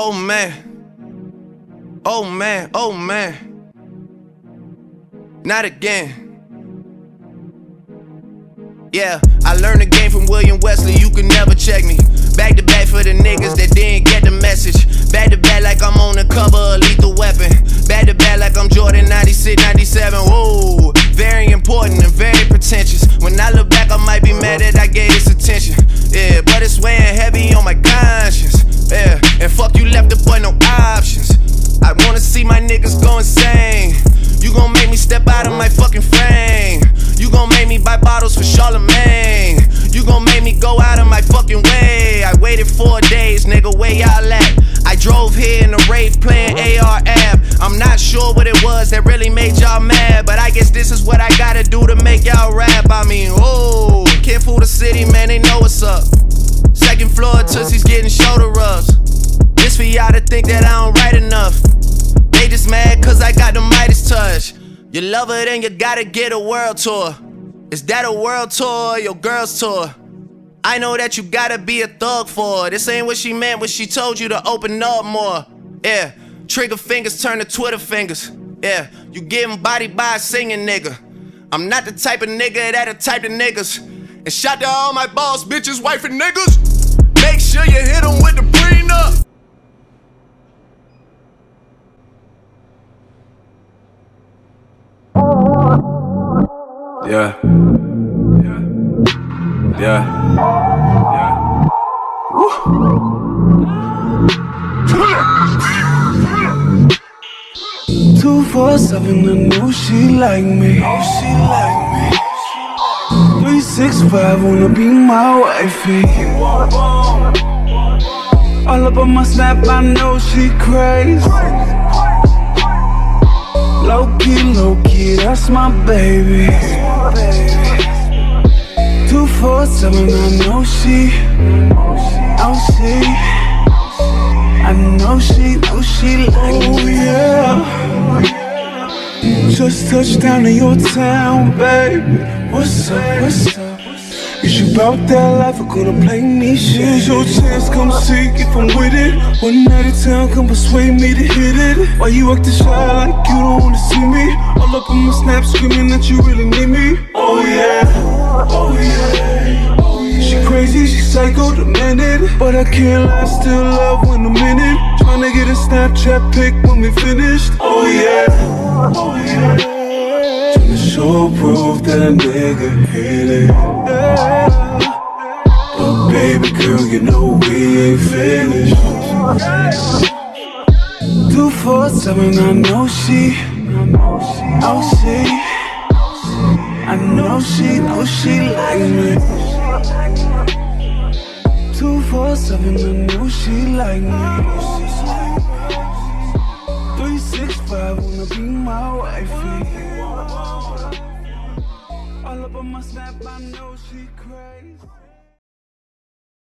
Oh man, oh man, oh man, not again. Yeah, I learned the game from William Wesley, you can never check me. Back to back for the niggas that didn't get the message. Back to back like I'm on the cover of Lethal Weapon. Back to back like I'm Jordan 96, 97, whoa. Very important and very pretentious. When I look back I might be mad that I gave this attention. Yeah, but it's weighing heavy on my conscience. Yeah, and fuck you left the boy no options. I wanna see my niggas go insane. You gon' make me step out of my fucking frame. You gon' make me buy bottles for Charlemagne. You gon' make me go out of my fucking way. I waited 4 days, nigga, where y'all at? I drove here in a rave playing AR app. I'm not sure what it was that really made y'all mad, but I guess this is what I gotta do to make y'all rap. I mean, ooh, can't fool the city, man, they know what's up. Second floor, Tootsie's getting shoulder rubs. This for y'all to think that I don't write enough. They just mad cause I got the Midas touch. You love her then you gotta get a world tour. Is that a world tour or your girl's tour? I know that you gotta be a thug for her. This ain't what she meant when she told you to open up more. Yeah, trigger fingers turn to Twitter fingers. Yeah, you getting bodied by a singing nigga. I'm not the type of nigga that'll type the niggas. And shout to all my boss, bitches, wife and niggas. Make sure you hit them with the prenup. Yeah, yeah, yeah, yeah. Woo. $247, I know she like me. Oh, she like me. 365, wanna be my wifey. All up on my snap, I know she crazy. Low key, that's my baby. 247, I know she, oh she, I know she like me. Yeah. Just touched down in your town, baby. What's up? What's up? Is you bout that life or gonna play me shit? Here's your chance, come see if I'm with it. One night in town, come persuade me to hit it. Why you actin' shy like you don't wanna see me? All up on my snap screaming that you really need me. Oh yeah, oh yeah, oh yeah. She crazy, she psycho, demanded, but I can't lie, still love when I'm in it. Tryna get a Snapchat pic when we finished. Oh yeah, oh yeah. Show proof that a nigga hit it. But baby girl, you know we ain't finished. 247, I know she, oh she, I know she like me. 247, I know she like me. 365, wanna be my wifey. All up on my snap, I know she crazy.